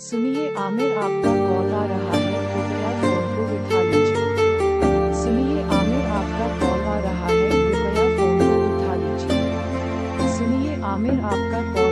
सुनिए आमिर आपका कॉल आ रहा है, कृपया फोन को उठा लीजिए। सुनिए आमिर आपका कॉल आ रहा है, कृपया फोन को उठा लीजिए। सुनिए आमिर आपका